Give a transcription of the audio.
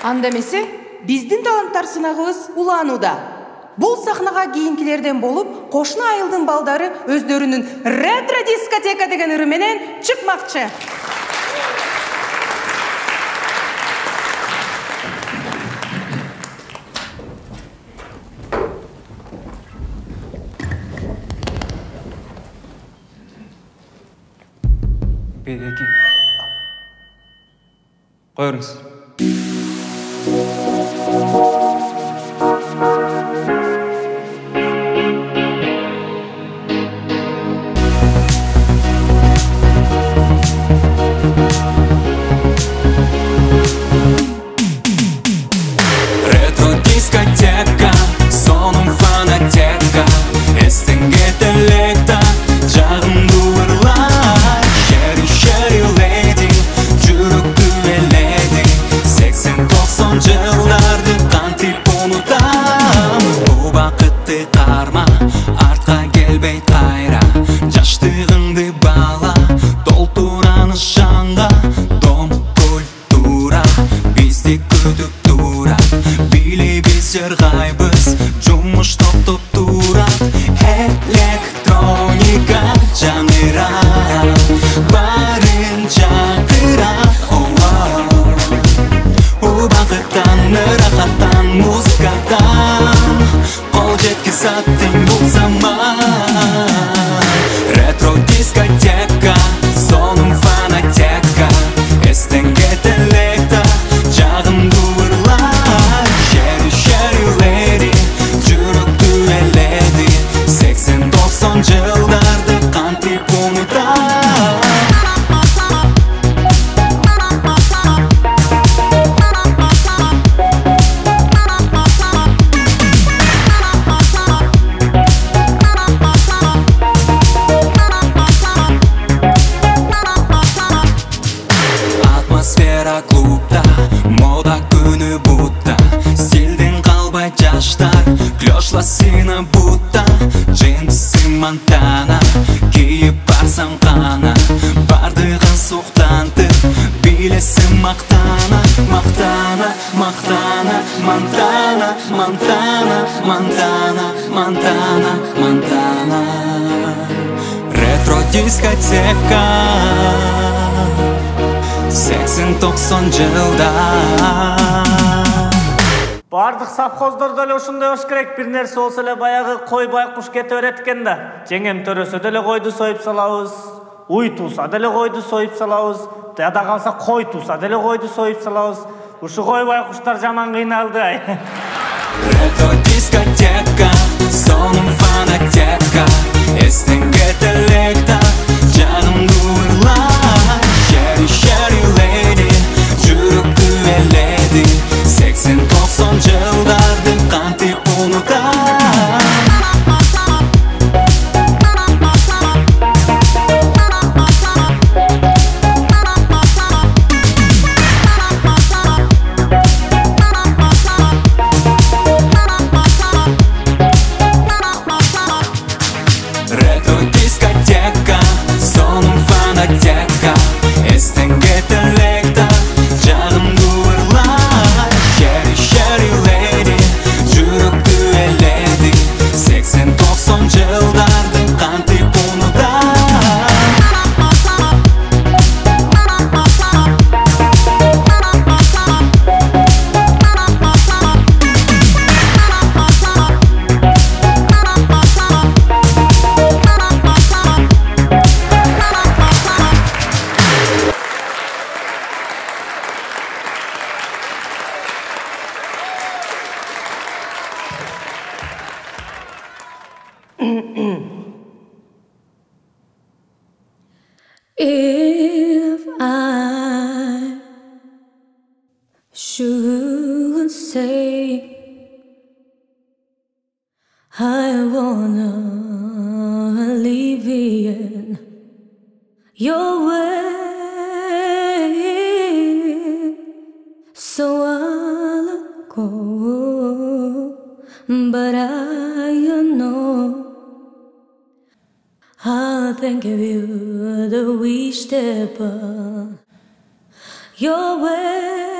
Андамесе, біздің таланттар сынағыз улануда. Бұл сахнаға кейінкілерден болып, қошына айылдың балдары өздерінің ретро-дискотека деген үріменен шықмақшы. Береке. Қойырыңыз. Ретро-дискотека, соның фанатека, эстіңге тілекті жағын дуырлар. Жыларды қантип ұмытам. Бұл бақытты қарма, артқа келбей қайра. Жаштығыңды бала, толтураны шаңға. Дом культура, бізде күтіп тұрат. Біле біз жырғайбыз, жұмыш топтып тұрат. Электроника жаныра, барын жақтыра. Рахаттан, музыкаттан қол жеткіз аттың бұл заман. Ретро-дискотека, соның фанатека, эстіңге тілекті жағын дуырлар. Шәрі-шәрі леди, жүрікті әледи, 80-90 жылдарды қантип ұмытар. Клёшла сына будто джинсы Монтана, кейіп барсам қана, бардығын суқтантып, билесі мақтана. Мақтана, мақтана, Монтана, Монтана, Монтана, Монтана, Монтана. Ретро-дискотека, 80-90 жылда. Бардық сапхоздарды өлі ұшында өш керек, бір нәрсе олсы өлі баяғы қой-бай құш кет өреткенді. Жеңем төресі өділі қойды сойып салауыз, ұй туса өділі қойды сойып салауыз, дәді қалса қой туса өділі қойды сойып салауыз. Ұшы қой-бай құштар жаман қиналды. Ретро-дискотека, соның фанатека, эстіңге тілекті, жағым дуырлар. Шәрі-шәрі леди, жүрікті әледи, 80-90 жылдарды қантип ұмытар. Ретро-дискотека, соның фанатека, эстіңге тілекті, жағым дуырлар. Шәрі-шәрі леди, жүрікті әледи, 80-90 жылдарды қантип your way.